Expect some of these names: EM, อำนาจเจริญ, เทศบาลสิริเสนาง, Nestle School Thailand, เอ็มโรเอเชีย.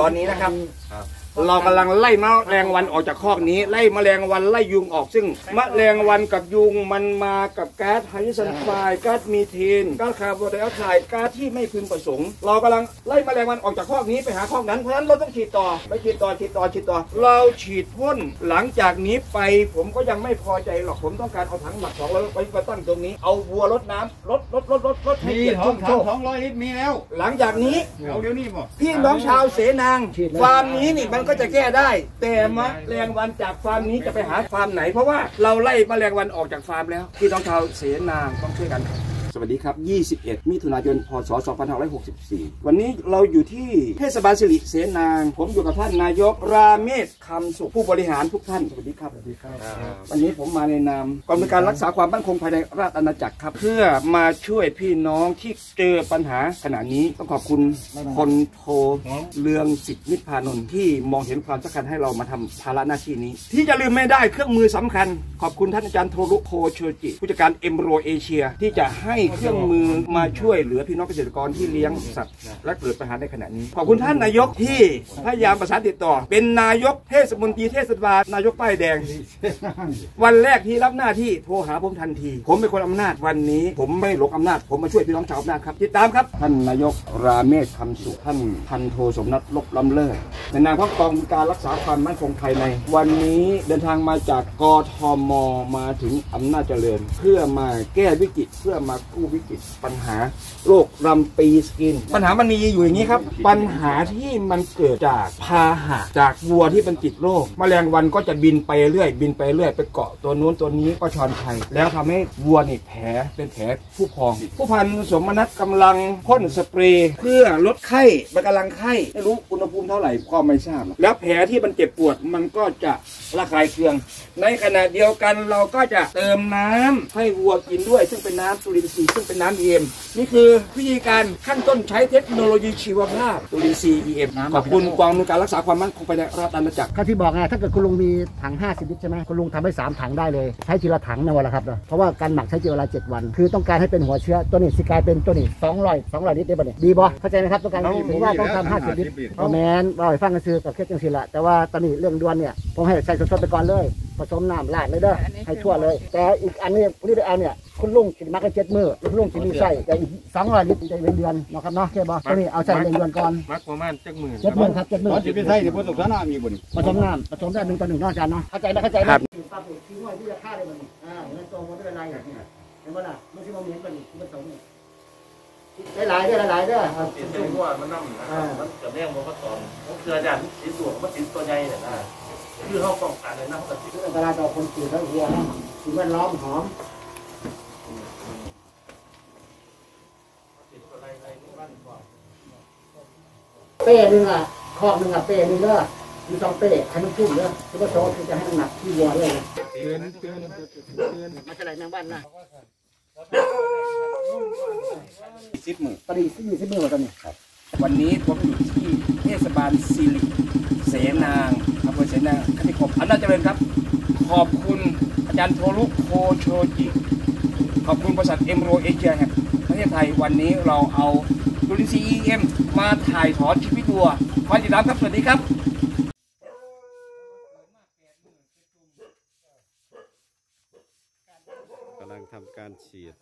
ตอนนี้นะครับเรากำลังไล่แมลงวันออกจากคอกนี้ไล่แมลงวันไล่ยุงออกซึ่งแมลงวันกับยุงมันมากับแก๊สไฮโดรเจนไฟก๊าซมีเทนก๊าซคาร์บอนไดออกไซด์ก๊าซที่ไม่พึงประสงค์เรากำลังไล่แมลงวันออกจากคอกนี้ไปหาคอกนั้นเพราะฉะนั้นเราต้องฉีดต่อไปฉีดต่อเราฉีดพ่นหลังจากนี้ไปผมก็ยังไม่พอใจหรอกผมต้องการเอาถังหมัก200ไปตั้งตรงนี้เอาวัวรดน้ำรดมี200 ลิตรมีแล้วหลังจากนี้เอาเดี๋ยวนี้บอกพี่น้องชาวเสนางฟาร์มนี้นี่มันก็จะแก้ได้แต่มะแรงวันจากฟาร์มนี้จะไปหาฟาร์มไหนเพราะว่าเราไล่มะแรงวันออกจากฟาร์มแล้วพี่น้องชาวเสนางต้องช่วยกันสวัสดีครับ21มิถุนายนพศ2564วันนี้เราอยู่ที่เทศบาลสิริเสนางผมอยู่กับท่านนายกราเมศคำสุขผู้บริหารทุกท่านสวัสดีครับวันนี้ผมมาในนามกรมการรักษาความมั่นคงภายในราชอาณาจักรครับเพื่อมาช่วยพี่น้องที่เจอปัญหาขณะนี้ต้องขอบคุณคนโทเรืองสิทธิ์มิตรพานนท์ที่มองเห็นความสำคัญให้เรามาทำภาระหน้าที่นี้ที่จะลืมไม่ได้เครื่องมือสำคัญขอบคุณท่านอาจารย์โทรุโคโชจิผู้จัดการเอ็มโรเอเชียที่จะให้เครื่องมือมาช่วยเหลือพี่น้องเกษตรกรที่เลี้ยงสัตว์และเกิดปัญหาในขณะนี้ขอบคุณท่านนายกที่พยายามประสานติดต่อเป็นนายกเทศมนตรีเทศบาลนายกป้ายแดงวันแรกที่รับหน้าที่โทรหาผมทันทีผมเป็นคนอำนาจวันนี้ผมไม่หลงอำนาจผมมาช่วยพี่น้องชาวอำนาจครับติดตามครับท่านนายกราเมศคำสุขท่านพันโทสมนัสลบล้ำเลิศในนามของกองการรักษาความมั่นคงภายในวันนี้เดินทางมาจากกทม.มาถึงอำนาจเจริญเพื่อมาแก้วิกฤตเพื่อมากู้วิกฤตปัญหาโรครำปีสกินปัญหามันมีอยู่อย่างนี้ครับปัญหาที่มันเกิดจากพาหะจากวัวที่มันติดโรคแมลงวันก็จะบินไปเรื่อยไปเกาะตัวนู้นตัวนี้ก็ชอนชัยแล้วทำให้วัวนี่แผลเป็นแผลผู้พองผู้พันสมนัสกำลังพ่นสเปรย์เพื่อลดไข้มันกำลังไข้ไม่รู้อุณหภูมิเท่าไหร่ก็ไม่ทราบแล้วแผลที่มันเจ็บปวดมันก็จะระคายเคืองในขณะเดียวกันเราก็จะเติมน้ำให้วัวกินด้วยซึ่งเป็นน้ำจุลินทรีย์ซึ่งเป็นน้ำ EM นี่คือวิธีการขั้นต้นใช้เทคโนโลยีชีวภาพจุลินทรีย์ EM ขอบคุณกองการรักษาความมั่นคงภายในราชอาณาจักรก็ที่บอกไงถ้าเกิดคุณลุงมีถัง50 ลิตรใช่ไหมคุณลุงทำให้3ถังได้เลยใช้ทีละถังนะวะครับเพราะว่าการหมักใช้เวลา7วันคือต้องการให้เป็นหัวเชื้อตัวนี้สิกลายเป็นตัวนี้200ลิตรได้ป่ะเนี่ยดีบ่เข้าใจไหมครับต้องการถึงว่าต้องทำ50 ลิตรเอาแมนเอาไอ้ฟังกระซือกับเคสจังสีละแต่ว่าตอนนี้เรื่องด่วนเนี่ยผมให้ใส่สดๆไปก่อนเลยผสมน้ำลาดเลยเด้อให้ทั่วเลยแต่อีกอันนี้นี่ได้เอาเนี่ยคุณลุงกินมากกัน7 มื้อคุณลุงกินมีไส้แต่อีก200 ลิตรจะเป็นเดือนนะครับเนาะแค่บอกตัวนี้เอาใส่เป็นเดือนก่อนมักประมาณ70,000ครับ70,000จะเป็นไส้เดี๋ยวผสมน้ำมีบุญผสมได้1 ต่อ 1นอกจากเนาะเข้าใจไหมครับปลาปูชิ้นน้อยที่จะฆ่าได้มันนั่นตรงมันจะเป็นลายอย่างนี้เห็นไหมล่ะไม่ใช่ว่าเหม็นมันผสมนี่ได้หลายเด้อติดเส้นว่ามันน้ำมันเกิดแรงมันก็ตอนมันเกลือจันติดส่วนมันติดตัวใหญ่เนี่ยนะคือเขาป้องกันเลยนะเขาติดอันตรายต่อคนติดแล้วเฮียนะถึงมันล้อมหอมเป้หนึ่งอ่ะครอบหนึ่งอ่ะเป้หนึ่งเด้อมีสองเป้ให้มันชุ่มเด้อแล้วก็สองคือจะให้มันหนักที่วัวด้วยเตือนมันจะไหลแมงวันนะ10 มื้อตอนนี้10 มื้อวันนี้ครับวันนี้ผมอยู่ที่เทศบาลสิริเสนางอำเภอเสนางขันติคมอำนาจเจริญครับขอบคุณอาจารย์โทรุโคโชจิขอบคุณบริษัทเอ็มโรเอเชียแห่งประเทศไทยวันนี้เราเอาจุลินทรีย์ EM มาถ่ายถอนชีวิตวัวขอติดตามครับสวัสดีครับกำลังทำการฉีด